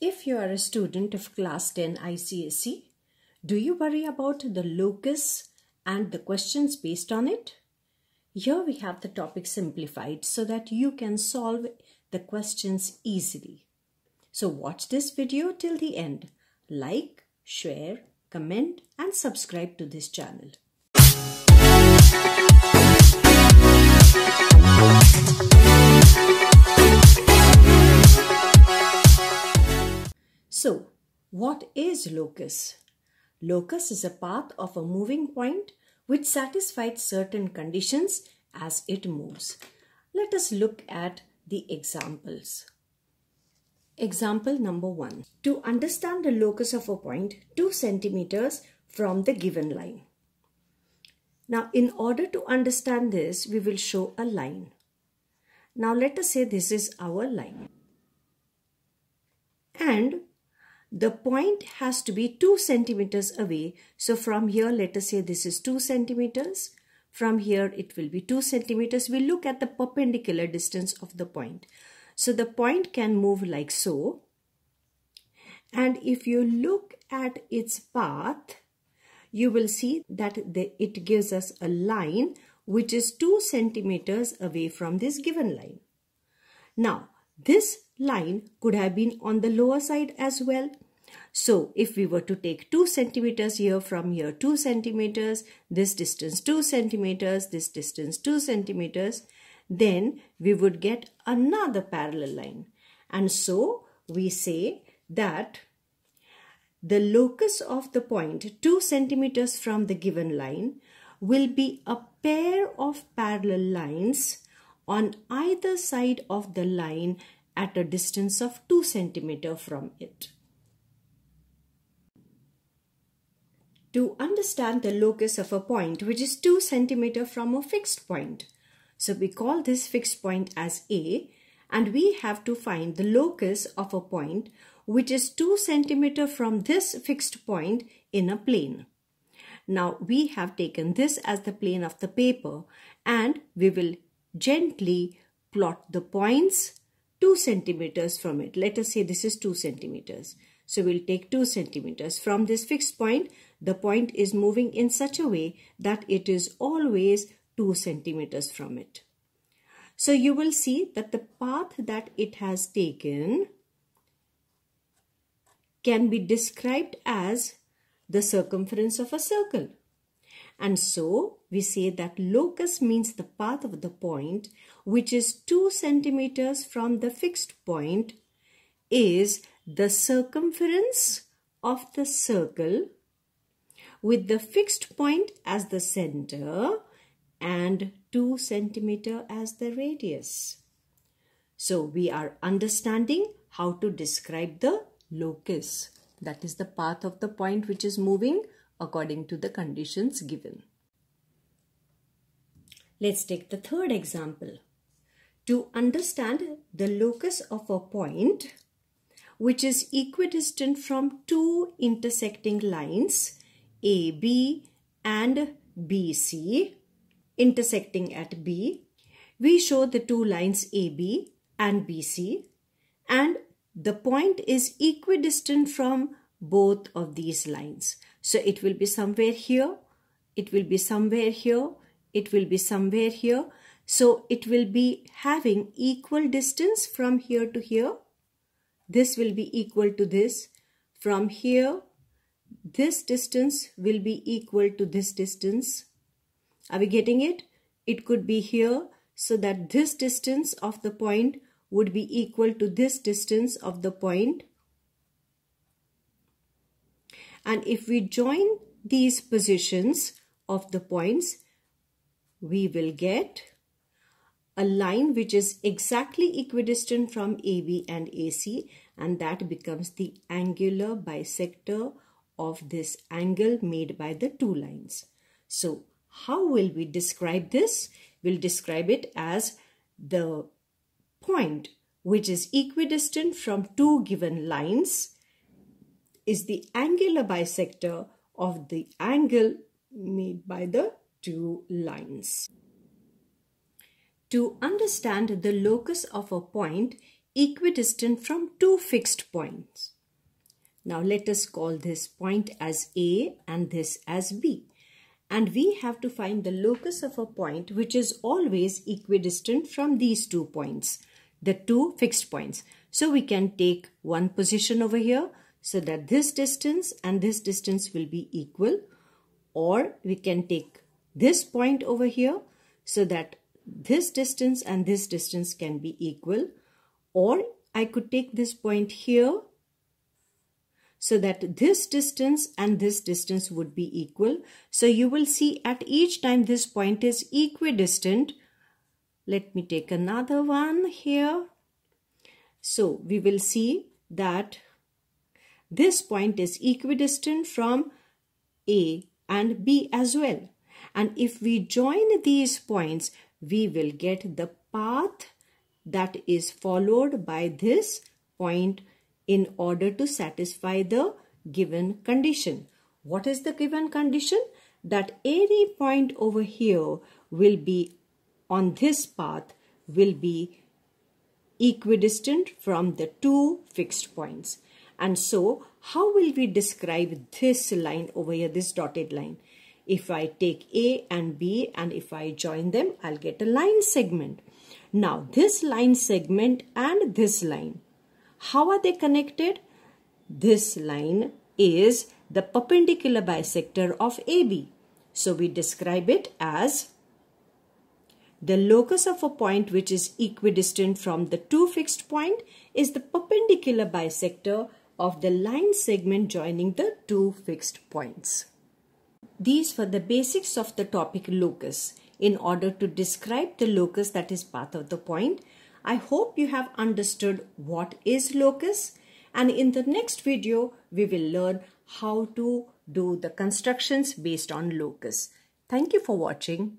If you are a student of class 10 ICSE, do you worry about the locus and the questions based on it? Here we have the topic simplified so that you can solve the questions easily. So watch this video till the end. Like, share, comment and subscribe to this channel. So, what is locus? Locus is a path of a moving point which satisfies certain conditions as it moves. Let us look at the examples. Example number 1. To understand the locus of a point 2 centimeters from the given line. Now, in order to understand this, we will show a line. Now, let us say this is our line. And the point has to be 2 centimeters away. So from here, let us say this is 2 centimeters. From here, it will be 2 centimeters. We look at the perpendicular distance of the point. So the point can move like so. And if you look at its path, you will see that it gives us a line which is 2 centimeters away from this given line. Now, this line could have been on the lower side as well. So if we were to take 2 centimeters here, from here 2 centimeters, this distance 2 centimeters, this distance 2 centimeters, then we would get another parallel line. And so we say that the locus of the point 2 centimeters from the given line will be a pair of parallel lines on either side of the line at a distance of 2 cm from it. To understand the locus of a point which is 2 cm from a fixed point. So we call this fixed point as A, and we have to find the locus of a point which is 2 cm from this fixed point in a plane. Now we have taken this as the plane of the paper, and we will gently plot the points 2 centimeters from it. Let us say this is 2 centimeters. So we'll take 2 centimeters. From this fixed point, the point is moving in such a way that it is always 2 centimeters from it. So you will see that the path that it has taken can be described as the circumference of a circle. And so we say that locus means the path of the point which is 2 centimeters from the fixed point is the circumference of the circle with the fixed point as the center and 2 centimeter as the radius. So we are understanding how to describe the locus. That is the path of the point which is moving according to the conditions given. Let's take the third example. To understand the locus of a point which is equidistant from 2 intersecting lines AB and BC, intersecting at B, we show the 2 lines AB and BC, and the point is equidistant from both of these lines. So it will be somewhere here, it will be somewhere here, it will be somewhere here. So it will be having equal distance from here to here. This will be equal to this. From here, this distance will be equal to this distance. Are we getting it? It could be here, so that this distance of the point would be equal to this distance of the point. And if we join these positions of the points, we will get a line which is exactly equidistant from AB and AC, and that becomes the angular bisector of this angle made by the 2 lines. So how will we describe this? We'll describe it as the point which is equidistant from 2 given lines is the angular bisector of the angle made by the 2 lines. To understand the locus of a point equidistant from two fixed points. Now let us call this point as A and this as B. And we have to find the locus of a point which is always equidistant from these 2 points, the two fixed points. So we can take one position over here so that this distance and this distance will be equal, or we can take this point over here so that this distance and this distance can be equal, or I could take this point here so that this distance and this distance would be equal. So you will see at each time this point is equidistant. Let me take another one here. So we will see that this point is equidistant from A and B as well. And if we join these points, we will get the path that is followed by this point in order to satisfy the given condition. What is the given condition? That any point over here will be on this path will be equidistant from the two fixed points. And so how will we describe this line over here, this dotted line? If I take A and B and if I join them, I'll get a line segment. Now this line segment and this line, how are they connected? This line is the perpendicular bisector of AB. So we describe it as the locus of a point which is equidistant from the two fixed points is the perpendicular bisector of the line segment joining the two fixed points. These were the basics of the topic locus in order to describe the locus, that is path of the point. I hope you have understood what is locus, and in the next video we will learn how to do the constructions based on locus. Thank you for watching.